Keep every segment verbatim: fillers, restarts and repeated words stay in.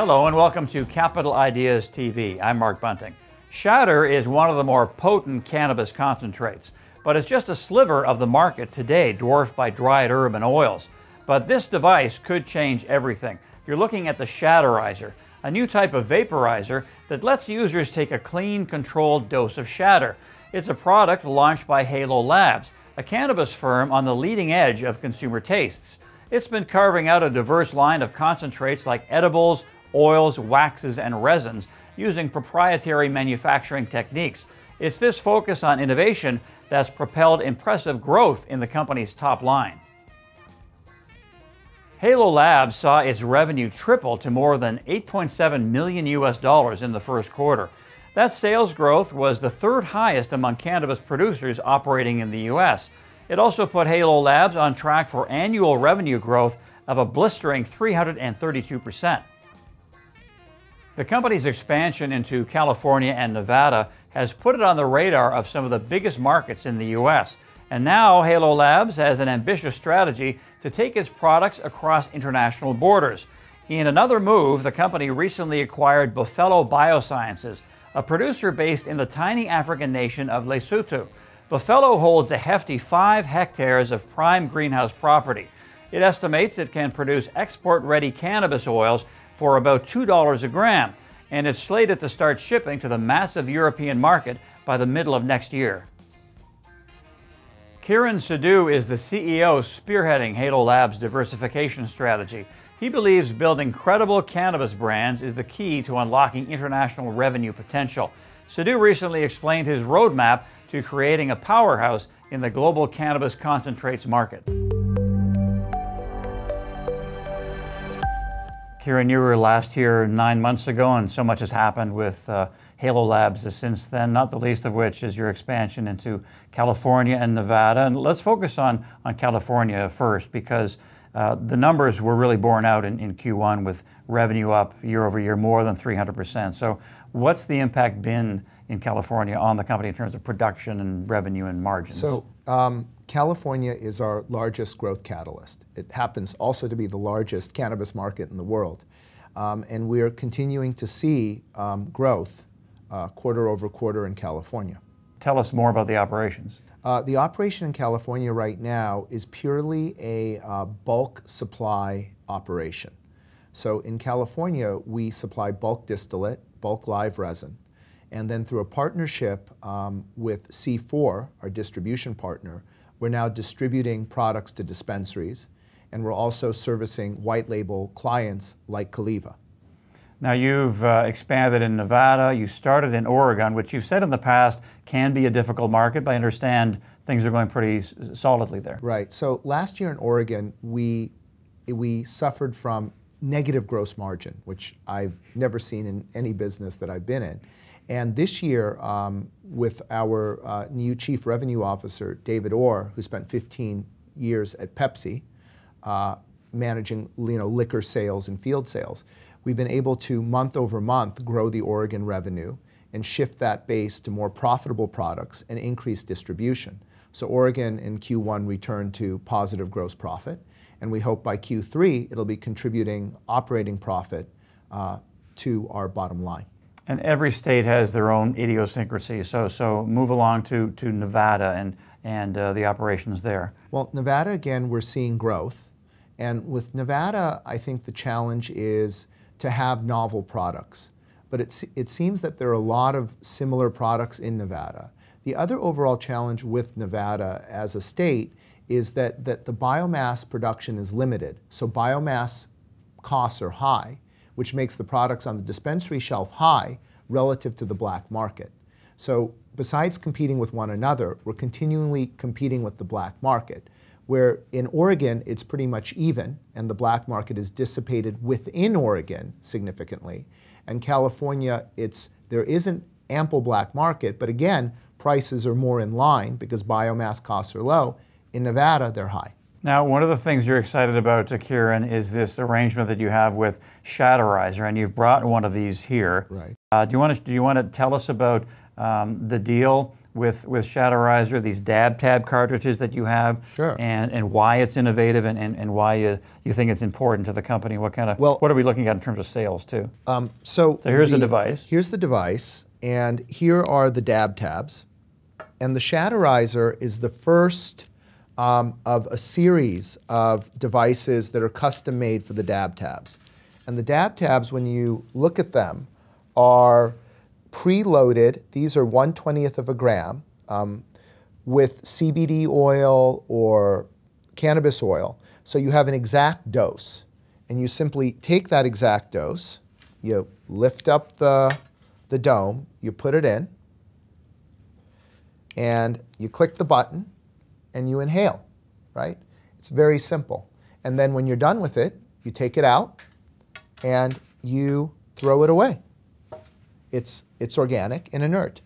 Hello and welcome to Capital Ideas T V. I'm Mark Bunting. Shatter is one of the more potent cannabis concentrates, but it's just a sliver of the market today, dwarfed by dried herb and oils. But this device could change everything. You're looking at the Shatterizer, a new type of vaporizer that lets users take a clean, controlled dose of shatter. It's a product launched by Halo Labs, a cannabis firm on the leading edge of consumer tastes. It's been carving out a diverse line of concentrates like edibles, oils, waxes, and resins using proprietary manufacturing techniques. It's this focus on innovation that's propelled impressive growth in the company's top line. Halo Labs saw its revenue triple to more than eight point seven million U S dollars in the first quarter. That sales growth was the third highest among cannabis producers operating in the U S. It also put Halo Labs on track for annual revenue growth of a blistering three hundred thirty-two percent. The company's expansion into California and Nevada has put it on the radar of some of the biggest markets in the U S. And now Halo Labs has an ambitious strategy to take its products across international borders. In another move, the company recently acquired Buffalo Biosciences, a producer based in the tiny African nation of Lesotho. Buffalo holds a hefty five hectares of prime greenhouse property. It estimates it can produce export-ready cannabis oils for about two dollars a gram, and it's slated to start shipping to the massive European market by the middle of next year. Kiran Sidhu is the C E O spearheading Halo Labs' diversification strategy. He believes building credible cannabis brands is the key to unlocking international revenue potential. Sidhu recently explained his roadmap to creating a powerhouse in the global cannabis concentrates market. Kiran, you were last here nine months ago, and so much has happened with uh, Halo Labs since then, not the least of which is your expansion into California and Nevada. And let's focus on, on California first, because uh, the numbers were really borne out in, in Q one, with revenue up year over year more than three hundred percent. So what's the impact been in California on the company in terms of production and revenue and margins? So um, California is our largest growth catalyst. It happens also to be the largest cannabis market in the world. Um, and we are continuing to see um, growth uh, quarter over quarter in California. Tell us more about the operations. Uh, the operation in California right now is purely a uh, bulk supply operation. So in California, we supply bulk distillate, bulk live resin, and then through a partnership um, with C four, our distribution partner, we're now distributing products to dispensaries, and we're also servicing white label clients like Caliva. Now you've uh, expanded in Nevada, you started in Oregon, which you've said in the past can be a difficult market, but I understand things are going pretty solidly there. Right, so last year in Oregon, we, we suffered from negative gross margin, which I've never seen in any business that I've been in. And this year, um, with our uh, new Chief Revenue Officer, David Orr, who spent fifteen years at Pepsi, uh, managing you know, liquor sales and field sales, we've been able to month over month grow the Oregon revenue and shift that base to more profitable products and increase distribution. So Oregon in Q one returned to positive gross profit, and we hope by Q three it'll be contributing operating profit uh, to our bottom line. And every state has their own idiosyncrasy, so, so move along to, to Nevada and, and uh, the operations there. Well, Nevada, again, we're seeing growth. And with Nevada, I think the challenge is to have novel products. But it, it seems that there are a lot of similar products in Nevada. The other overall challenge with Nevada as a state is that, that the biomass production is limited. So biomass costs are high, which makes the products on the dispensary shelf high relative to the black market. So besides competing with one another, we're continually competing with the black market, where in Oregon it's pretty much even, and the black market is dissipated within Oregon significantly. And California, it's, there isn't ample black market, but again, prices are more in line because biomass costs are low. In Nevada, they're high. Now, one of the things you're excited about, Kiran, is this arrangement that you have with Shatterizer, and you've brought one of these here. Right. Uh, do you want to do you want to tell us about um, the deal, with with Shatterizer, these dab tab cartridges that you have, sure. and and why it's innovative and and, and why you, you think it's important to the company. What kind of well, what are we looking at in terms of sales too? Um, so so here's the, the device. Here's the device, and here are the dab tabs, and the Shatterizer is the first um, of a series of devices that are custom made for the dab tabs. And the dab tabs, when you look at them, are preloaded. These are one twentieth of a gram um, with C B D oil or cannabis oil. So you have an exact dose. And you simply take that exact dose, you lift up the, the dome, you put it in, and you click the button, and you inhale, right? It's very simple. And then when you're done with it, you take it out, and you throw it away. It's, it's organic and inert.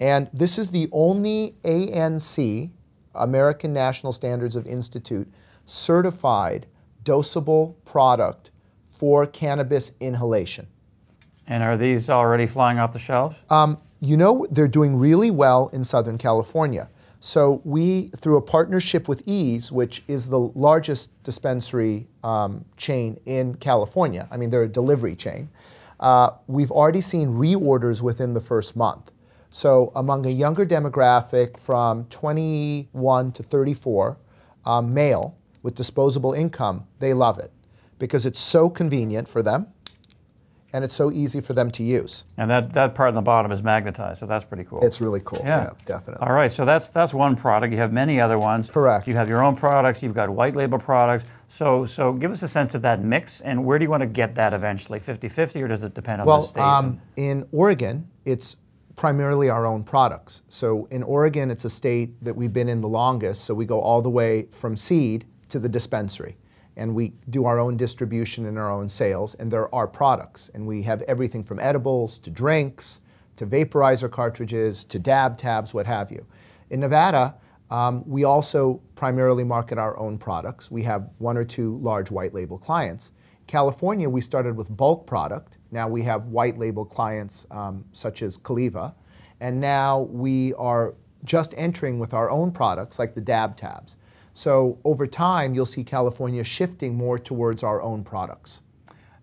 And this is the only A N C, American National Standards of Institute, certified dosable product for cannabis inhalation. And are these already flying off the shelves? Um, you know, they're doing really well in Southern California. So we, through a partnership with Ease, which is the largest dispensary um, chain in California, I mean, they're a delivery chain, Uh, we've already seen reorders within the first month. So among a younger demographic from twenty-one to thirty-four, um, male with disposable income, they love it because it's so convenient for them and it's so easy for them to use. And that, that part on the bottom is magnetized, so that's pretty cool. It's really cool, yeah, yeah definitely. All right, so that's, that's one product. You have many other ones. Correct. You have your own products, you've got white label products. So, so give us a sense of that mix, and where do you want to get that eventually? fifty fifty, or does it depend on well, the state? Well, um, in Oregon, it's primarily our own products. So in Oregon, it's a state that we've been in the longest, so we go all the way from seed to the dispensary. And we do our own distribution and our own sales, and they're our products. And we have everything from edibles to drinks to vaporizer cartridges to dab tabs, what have you. In Nevada, Um, we also primarily market our own products. We have one or two large white label clients. California, we started with bulk product. Now we have white label clients um, such as Caliva. And now we are just entering with our own products like the dab tabs. So over time, you'll see California shifting more towards our own products.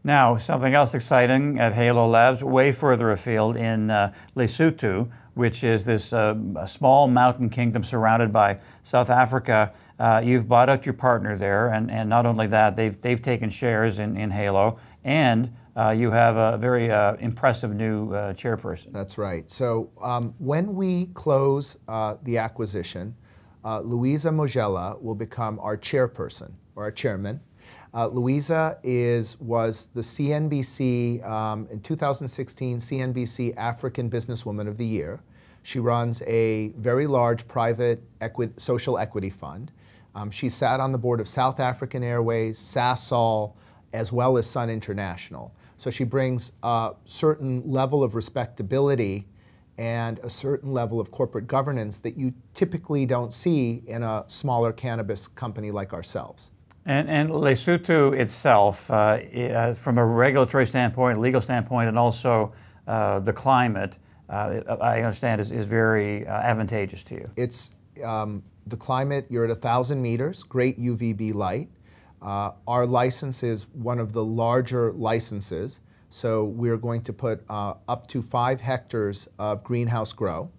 Now, something else exciting at Halo Labs, way further afield in uh, Lesotho, which is this uh, small mountain kingdom surrounded by South Africa. Uh, you've bought out your partner there, and, and not only that, they've, they've taken shares in, in Halo, and uh, you have a very uh, impressive new uh, chairperson. That's right. So um, when we close uh, the acquisition, uh, Louisa Mojela will become our chairperson, or our chairman. Uh, Louisa is, was the C N B C, um, in two thousand sixteen, C N B C African Businesswoman of the Year. She runs a very large private equi social equity fund. Um, she sat on the board of South African Airways, Sasol, as well as Sun International. So she brings a certain level of respectability and a certain level of corporate governance that you typically don't see in a smaller cannabis company like ourselves. And, and Lesotho itself, uh, uh, from a regulatory standpoint, legal standpoint, and also uh, the climate, uh, I understand is, is very uh, advantageous to you. It's um, the climate, you're at one thousand meters, great U V B light. Uh, our license is one of the larger licenses, so we're going to put uh, up to five hectares of greenhouse grow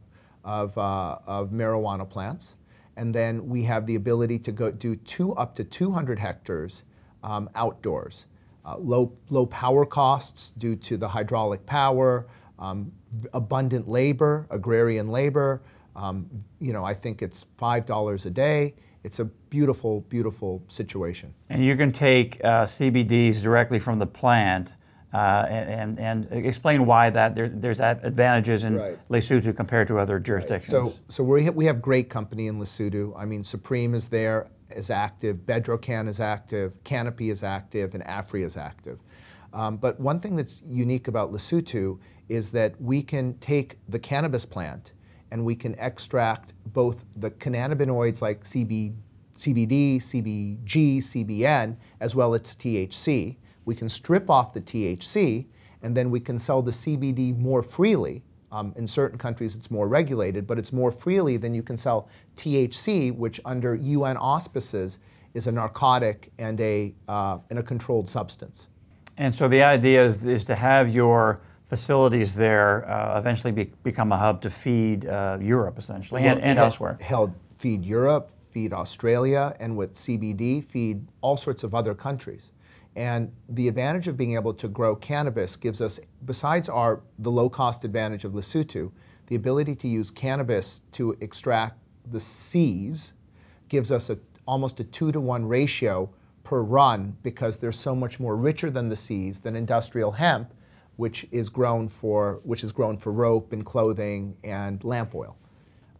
of, uh, of marijuana plants. And then we have the ability to go do two, up to two hundred hectares um, outdoors. Uh, low, low power costs due to the hydraulic power, um, abundant labor, agrarian labor. Um, you know, I think it's five dollars a day. It's a beautiful, beautiful situation. And you can take uh, C B Ds directly from the plant. Uh, and, and explain why that there, there's that advantages in right. Lesotho compared to other jurisdictions. Right. So, so we have, we have great company in Lesotho. I mean, Supreme is there, is active. Bedrocan is active. Canopy is active, and Afri is active. Um, but one thing that's unique about Lesotho is that we can take the cannabis plant and we can extract both the cannabinoids like C B, C B D, C B G, C B N, as well as T H C. We can strip off the T H C, and then we can sell the C B D more freely Um, in certain countries it's more regulated, but it's more freely than you can sell T H C, which under U N auspices is a narcotic and a, uh, and a controlled substance. And so the idea is, is to have your facilities there uh, eventually be, become a hub to feed uh, Europe, essentially, well, and, and elsewhere. Held, feed Europe, feed Australia, and with C B D, feed all sorts of other countries. And the advantage of being able to grow cannabis gives us, besides our the low-cost advantage of Lesotho, the ability to use cannabis to extract the seeds gives us a, almost a two-to-one ratio per run, because they're so much more richer than the seeds than industrial hemp, which is grown for which is grown for rope and clothing and lamp oil.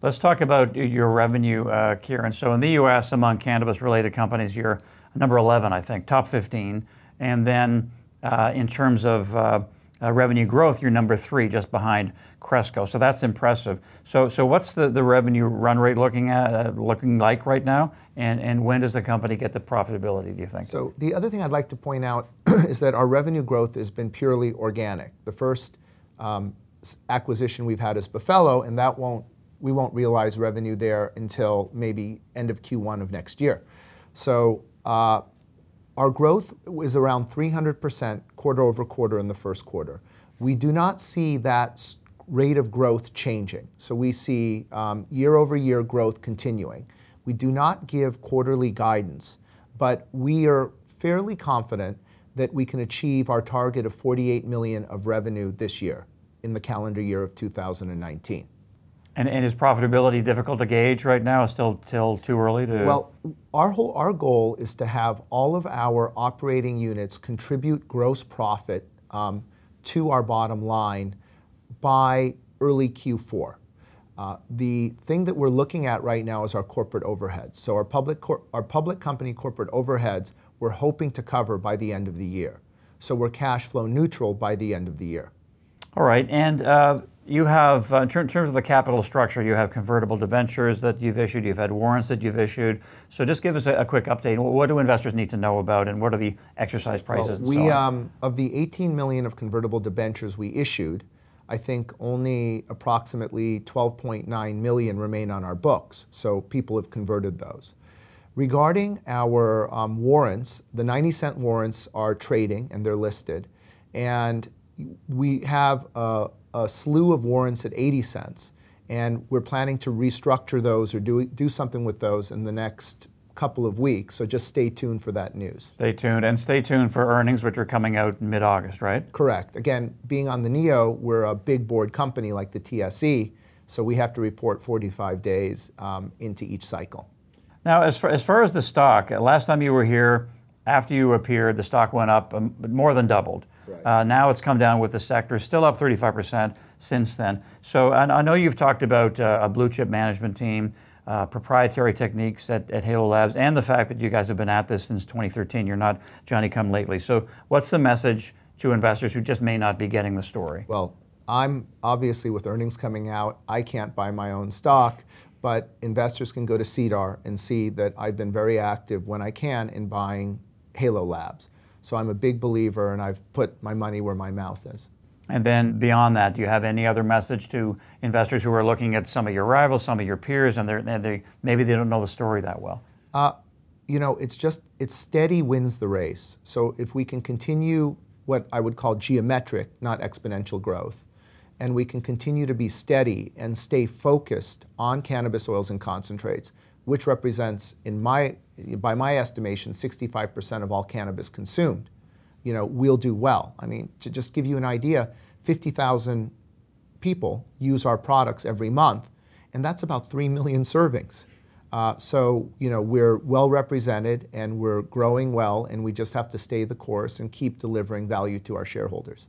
Let's talk about your revenue, uh, Kiran. So in the U S, among cannabis-related companies, you're number eleven, I think, top fifteen. And then uh, in terms of uh, uh, revenue growth, you're number three, just behind Cresco. So that's impressive. So, so what's the, the revenue run rate looking at, uh, looking like right now? And, and when does the company get to profitability, do you think? So the other thing I'd like to point out is that our revenue growth has been purely organic. The first um, acquisition we've had is Buffalo, and that won't, we won't realize revenue there until maybe end of Q one of next year. So Uh, our growth is around three hundred percent quarter over quarter in the first quarter. We do not see that rate of growth changing. So we see um, year over year growth continuing. We do not give quarterly guidance, but we are fairly confident that we can achieve our target of forty-eight million of revenue this year in the calendar year of two thousand nineteen. And, and is profitability difficult to gauge right now? It's still till too early to... Well, our, whole, our goal is to have all of our operating units contribute gross profit um, to our bottom line by early Q four. Uh, the thing that we're looking at right now is our corporate overheads. So our public, cor our public company corporate overheads we're hoping to cover by the end of the year. So we're cash flow neutral by the end of the year. All right, and... Uh, You have, uh, in terms of the capital structure, you have convertible debentures that you've issued, you've had warrants that you've issued. So just give us a, a quick update. What do investors need to know about, and what are the exercise prices? Well, we, and so on? Um, of the eighteen million of convertible debentures we issued, I think only approximately twelve point nine million remain on our books. So people have converted those. Regarding our um, warrants, the ninety cent warrants are trading and they're listed. And we have a, a slew of warrants at eighty cents, and we're planning to restructure those or do, do something with those in the next couple of weeks, so just stay tuned for that news. Stay tuned, and stay tuned for earnings, which are coming out mid August, right? Correct. Again, being on the NEO, we're a big board company like the T S E, so we have to report forty-five days um, into each cycle. Now, as far, as far as the stock, last time you were here, after you appeared, the stock went up, um, more than doubled. Right. Uh, now it's come down with the sector, still up thirty-five percent since then. So I, I know you've talked about uh, a blue chip management team, uh, proprietary techniques at, at Halo Labs, and the fact that you guys have been at this since twenty thirteen. You're not Johnny come lately. So what's the message to investors who just may not be getting the story? Well, I'm obviously, with earnings coming out, I can't buy my own stock, but investors can go to CEDAR and see that I've been very active when I can in buying Halo Labs. So I'm a big believer, and I've put my money where my mouth is. And then beyond that, do you have any other message to investors who are looking at some of your rivals, some of your peers, and, they're, and they, maybe they don't know the story that well? Uh, you know, it's just, it's steady wins the race. So if we can continue what I would call geometric, not exponential growth, and we can continue to be steady and stay focused on cannabis oils and concentrates, which represents, in my, by my estimation, sixty-five percent of all cannabis consumed, you know, we'll do well. I mean, to just give you an idea, fifty thousand people use our products every month, and that's about three million servings. Uh, so, you know, we're well represented, and we're growing well, and we just have to stay the course and keep delivering value to our shareholders.